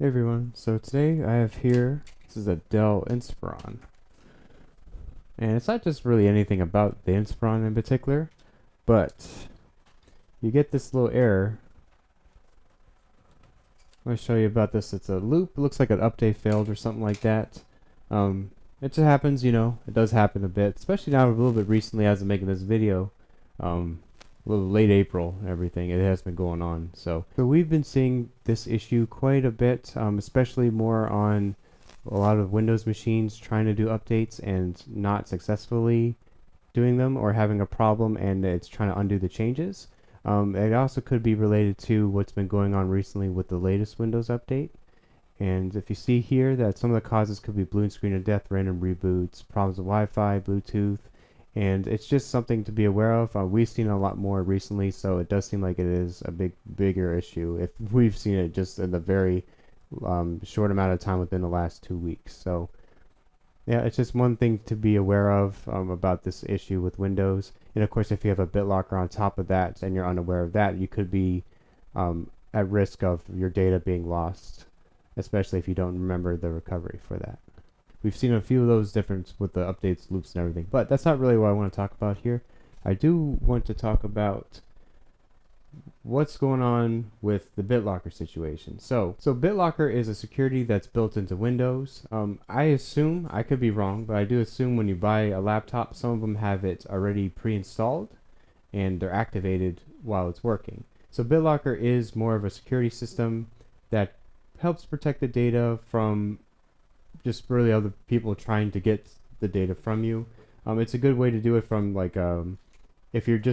Hey everyone, so today I have here, this is a Dell Inspiron. And it's not just really anything about the Inspiron in particular, but you get this little error. I'm going to show you about this. It's a loop, it looks like an update failed or something like that. It just happens, you know, it does happen a bit, especially now a little bit recently as I'm making this video. A little late April and everything, it has been going on. So we've been seeing this issue quite a bit, especially more on a lot of Windows machines trying to do updates and not successfully doing them or having a problem and it's trying to undo the changes. It also could be related to what's been going on recently with the latest Windows update. And if you see here that some of the causes could be blue screen of death, random reboots, problems with Wi-Fi, Bluetooth, and it's just something to be aware of. We've seen a lot more recently, so it does seem like it is a bigger issue if we've seen it just in the very short amount of time within the last 2 weeks. So yeah, it's just one thing to be aware of about this issue with Windows. And of course, if you have a BitLocker on top of that and you're unaware of that, you could be at risk of your data being lost, especially if you don't remember the recovery for that. We've seen a few of those different with the updates, loops, and everything, but that's not really what I want to talk about here. I do want to talk about what's going on with the BitLocker situation. So BitLocker is a security that's built into Windows. I assume, I could be wrong, but I do assume when you buy a laptop, some of them have it already pre-installed and they're activated while it's working. So BitLocker is more of a security system that helps protect the data from just really other people trying to get the data from you. It's a good way to do it from like, if you're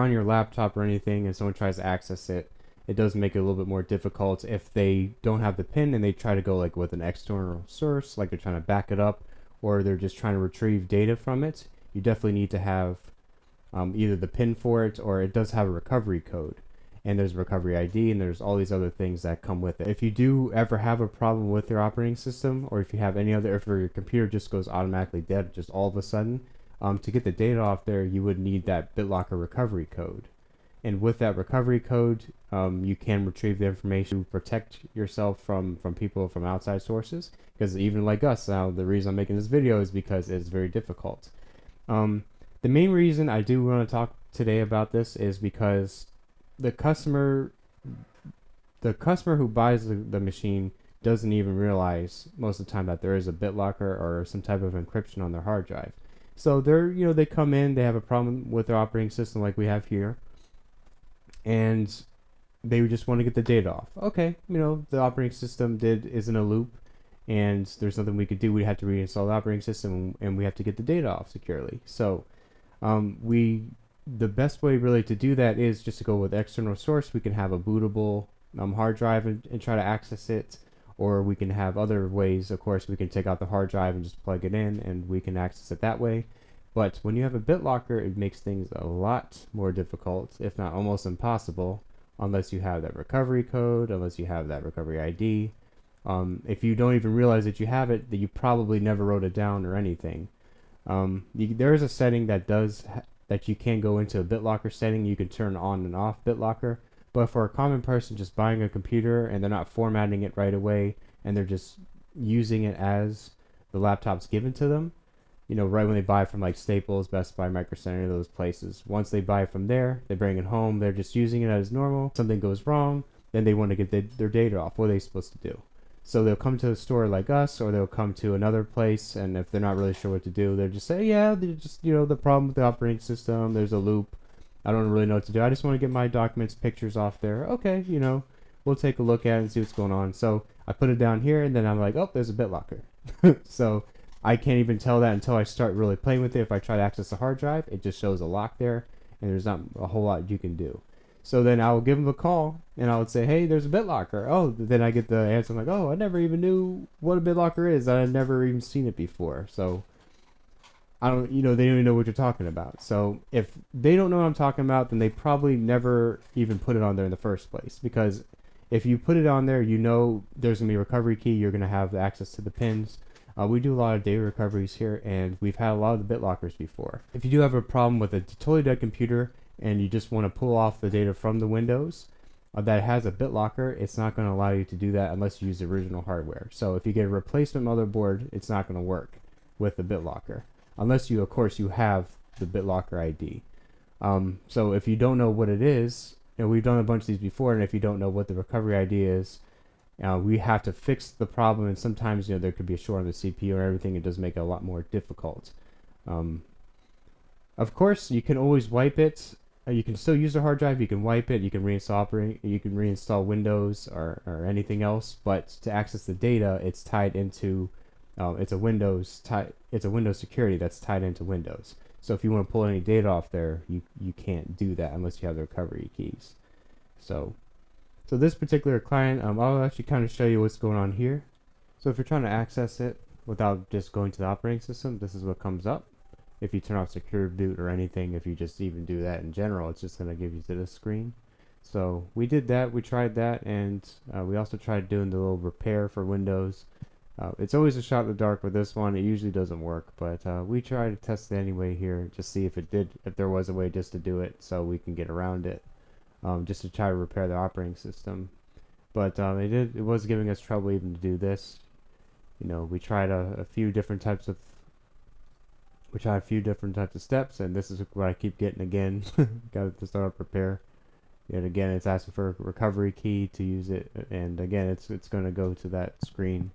on your laptop or anything and someone tries to access it, it does make it a little bit more difficult if they don't have the PIN and they try to go like with an external source, like they're trying to back it up or they're just trying to retrieve data from it. You definitely need to have either the PIN for it or it does have a recovery code. And there's recovery ID and there's all these other things that come with it. If you do ever have a problem with your operating system or if you have any other, if your computer just goes automatically dead just all of a sudden, to get the data off there, you would need that BitLocker recovery code. And with that recovery code, you can retrieve the information to protect yourself from people from outside sources. Because even like us now, the reason I'm making this video is because it's very difficult. The main reason I do want to talk today about this is because the customer who buys the machine doesn't even realize most of the time that there is a BitLocker or some type of encryption on their hard drive. So they're, you know, they come in, they have a problem with their operating system like we have here, and they just want to get the data off. Okay, you know, the operating system is in a loop, and there's nothing we could do. We have to reinstall the operating system, and we have to get the data off securely. So the best way really to do that is just to go with external source. We can have a bootable hard drive and try to access it, or we can have other ways. Of course, we can take out the hard drive and just plug it in and we can access it that way. But when you have a BitLocker, it makes things a lot more difficult, if not almost impossible, unless you have that recovery code, unless you have that recovery ID. If you don't even realize that you have it, that you probably never wrote it down or anything. There is a setting that does that you can go into a BitLocker setting. You can turn on and off BitLocker, but for a common person just buying a computer and they're not formatting it right away and they're just using it as the laptop's given to them, you know, right when they buy from like Staples, Best Buy, Micro Center, those places. Once they buy from there, they bring it home, they're just using it as normal. Something goes wrong, then they want to get their data off. What are they supposed to do? So they'll come to a store like us, or they'll come to another place, and if they're not really sure what to do, they'll just say, yeah, they're just, you know, the problem with the operating system, there's a loop, I don't really know what to do, I just want to get my documents, pictures off there. Okay, you know, we'll take a look at it and see what's going on. So I put it down here, and then I'm like, oh, there's a BitLocker. So I can't even tell that until I start really playing with it. If I try to access the hard drive, it just shows a lock there, and there's not a whole lot you can do. So then I'll give them a call and I would say, hey, there's a BitLocker. Oh, then I get the answer. I'm like, oh, I never even knew what a BitLocker is. I've never even seen it before. So I don't, you know, they don't even know what you're talking about. So if they don't know what I'm talking about, then they probably never even put it on there in the first place. Because if you put it on there, you know, there's going to be a recovery key. You're going to have access to the pins. We do a lot of data recoveries here, and we've had a lot of the BitLockers before. If you do have a problem with a totally dead computer, and you just want to pull off the data from the Windows, that has a BitLocker, it's not going to allow you to do that unless you use the original hardware. So if you get a replacement motherboard, it's not going to work with the BitLocker, unless you, of course, you have the BitLocker ID. So if you don't know what it is, and we've done a bunch of these before, and if you don't know what the recovery ID is, we have to fix the problem. And sometimes, you know, there could be a short on the CPU or everything. It does make it a lot more difficult. Of course, you can always wipe it. You can still use the hard drive. You can wipe it. You can reinstall. You can reinstall Windows or anything else. But to access the data, it's tied into it's a Windows security that's tied into Windows. So if you want to pull any data off there, you can't do that unless you have the recovery keys. So this particular client, I'll actually kind of show you what's going on here. So if you're trying to access it without just going to the operating system, this is what comes up. If you turn off secure boot or anything, if you just even do that in general, it's just going to give you to this screen. So we did that, we tried that, and we also tried doing the little repair for Windows. It's always a shot in the dark with this one. It usually doesn't work, but we try to test it anyway here, just see if it did, if there was a way just to do it so we can get around it, just to try to repair the operating system. But it was giving us trouble even to do this. You know, we tried a few different types of steps, and this is what I keep getting again. Got to start up repair. And again, it's asking for a recovery key to use it, and again, it's going to go to that screen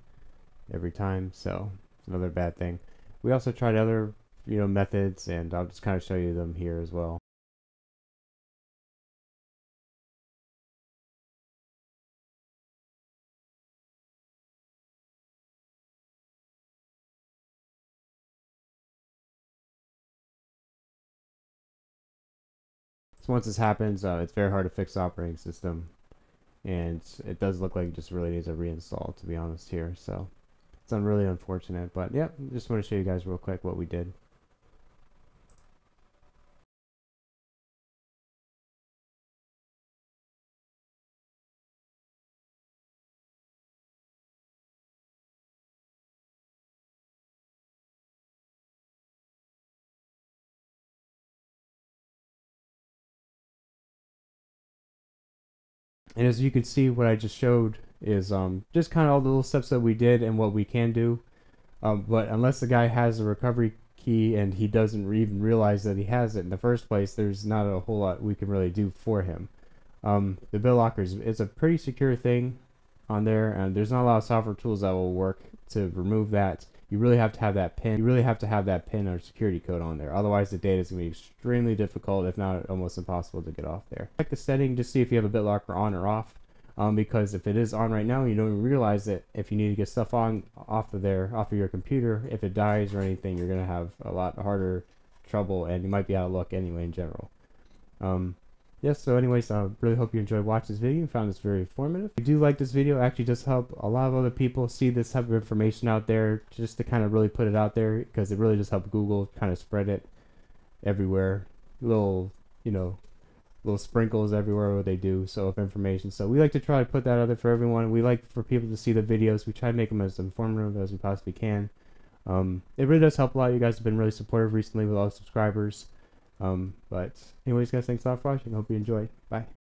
every time, so it's another bad thing. We also tried other, you know, methods, and I'll just kind of show you them here as well. So once this happens, it's very hard to fix the operating system, and it does look like it just really needs a reinstall, to be honest here. So it's really unfortunate, but yep, just want to show you guys real quick what we did. And as you can see, what I just showed is just kind of all the little steps that we did and what we can do. But unless the guy has a recovery key and he doesn't even realize that he has it in the first place, there's not a whole lot we can really do for him. The BitLocker is a pretty secure thing on there, and there's not a lot of software tools that will work to remove that. You really have to have that PIN. You really have to have that PIN or security code on there. Otherwise, the data is going to be extremely difficult, if not almost impossible, to get off there. Check the setting to see if you have a BitLocker on or off. Because if it is on right now, you don't even realize that if you need to get stuff off of your computer, if it dies or anything, you're going to have a lot harder trouble, and you might be out of luck anyway in general. Yes, so anyways, I really hope you enjoyed watching this video and found this very informative. If you do like this video, it actually does help a lot of other people see this type of information out there, just to kind of really put it out there, because it really just helped Google kind of spread it everywhere. Little, you know, little sprinkles everywhere where they do so of information. So we like to try to put that out there for everyone. We like for people to see the videos. We try to make them as informative as we possibly can. It really does help a lot. You guys have been really supportive recently with all the subscribers. But anyways, guys, thanks a lot for watching. Hope you enjoyed. Bye.